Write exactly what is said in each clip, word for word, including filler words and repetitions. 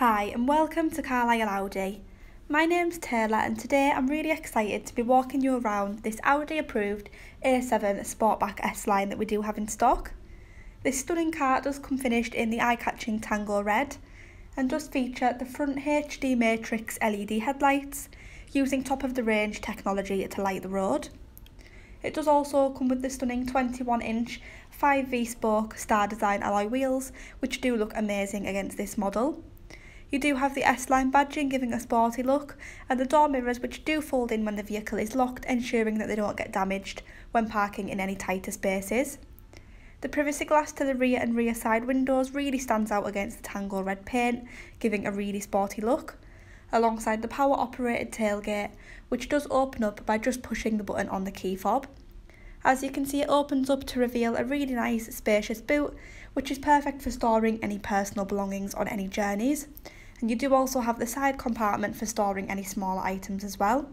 Hi and welcome to Carlisle Audi. My name's Taylor and today I'm really excited to be walking you around this Audi approved A seven Sportback S line that we do have in stock. This stunning car does come finished in the eye-catching Tango Red and does feature the front H D Matrix L E D headlights using top-of-the-range technology to light the road. It does also come with the stunning twenty-one inch five V spoke Star Design alloy wheels, which do look amazing against this model. You do have the S line badging giving a sporty look, and the door mirrors which do fold in when the vehicle is locked, ensuring that they don't get damaged when parking in any tighter spaces. The privacy glass to the rear and rear side windows really stands out against the Tango Red paint, giving a really sporty look, alongside the power operated tailgate, which does open up by just pushing the button on the key fob. As you can see, it opens up to reveal a really nice spacious boot, which is perfect for storing any personal belongings on any journeys. And you do also have the side compartment for storing any smaller items as well.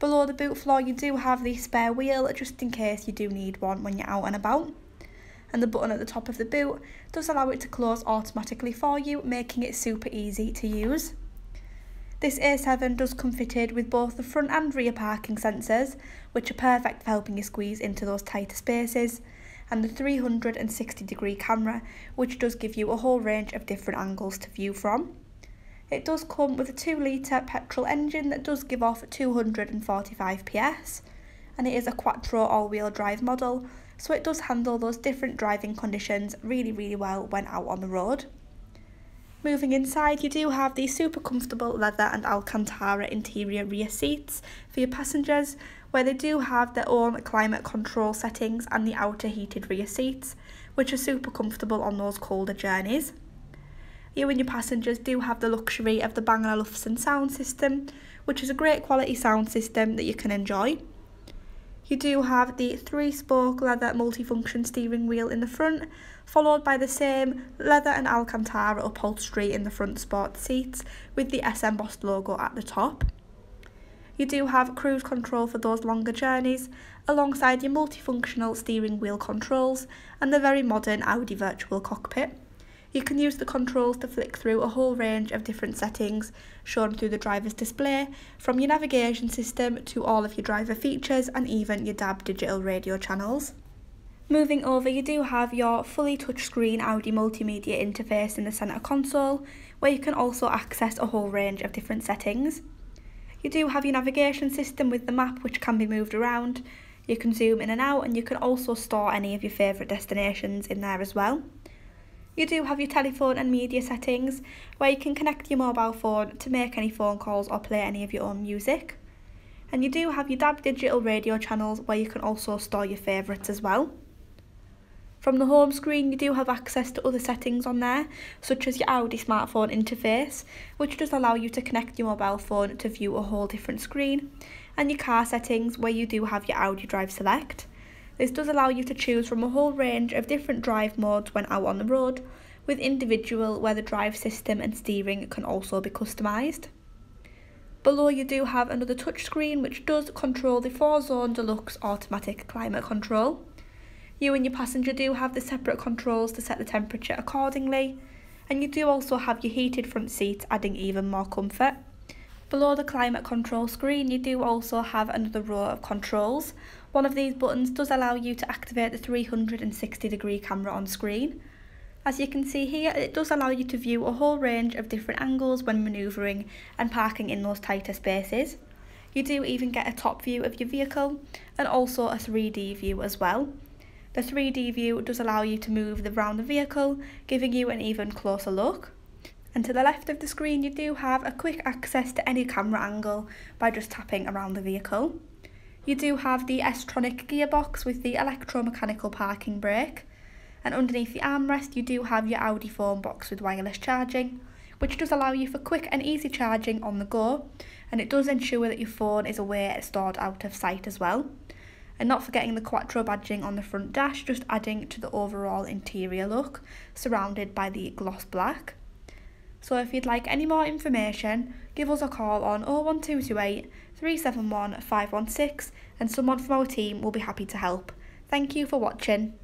Below the boot floor you do have the spare wheel just in case you do need one when you're out and about. And the button at the top of the boot does allow it to close automatically for you, making it super easy to use. This A seven does come fitted with both the front and rear parking sensors, which are perfect for helping you squeeze into those tighter spaces, and the three hundred sixty degree camera, which does give you a whole range of different angles to view from. It does come with a two litre petrol engine that does give off two hundred forty-five P S, and it is a Quattro all-wheel drive model, so it does handle those different driving conditions really really well when out on the road. Moving inside, you do have the super comfortable leather and Alcantara interior rear seats for your passengers, where they do have their own climate control settings and the outer heated rear seats, which are super comfortable on those colder journeys. You and your passengers do have the luxury of the Bang and Olufsen sound system, which is a great quality sound system that you can enjoy. You do have the three spoke leather multifunction steering wheel in the front, followed by the same leather and Alcantara upholstery in the front sport seats with the S embossed logo at the top. You do have cruise control for those longer journeys, alongside your multifunctional steering wheel controls and the very modern Audi virtual cockpit. You can use the controls to flick through a whole range of different settings shown through the driver's display, from your navigation system to all of your driver features and even your D A B digital radio channels. Moving over, you do have your fully touchscreen Audi multimedia interface in the centre console, where you can also access a whole range of different settings. You do have your navigation system with the map, which can be moved around. You can zoom in and out, and you can also store any of your favourite destinations in there as well. You do have your telephone and media settings, where you can connect your mobile phone to make any phone calls or play any of your own music. And you do have your D A B digital radio channels, where you can also store your favourites as well. From the home screen you do have access to other settings on there, such as your Audi smartphone interface, which does allow you to connect your mobile phone to view a whole different screen, and your car settings, where you do have your Audi Drive Select. This does allow you to choose from a whole range of different drive modes when out on the road, with individual where the drive system and steering can also be customised. Below you do have another touchscreen which does control the four zone deluxe automatic climate control. You and your passenger do have the separate controls to set the temperature accordingly, and you do also have your heated front seats, adding even more comfort. Below the climate control screen you do also have another row of controls. One of these buttons does allow you to activate the three hundred sixty degree camera on screen. As you can see here, it does allow you to view a whole range of different angles when manoeuvring and parking in those tighter spaces. You do even get a top view of your vehicle and also a three D view as well. The three D view does allow you to move around the vehicle, giving you an even closer look. And to the left of the screen you do have a quick access to any camera angle by just tapping around the vehicle. You do have the S-Tronic gearbox with the electromechanical parking brake, and underneath the armrest you do have your Audi phone box with wireless charging, which does allow you for quick and easy charging on the go, and it does ensure that your phone is away and stored out of sight as well. And not forgetting the Quattro badging on the front dash, just adding to the overall interior look, surrounded by the gloss black. So if you'd like any more information, give us a call on oh one two two eight, three seven one, five one six and someone from our team will be happy to help. Thank you for watching.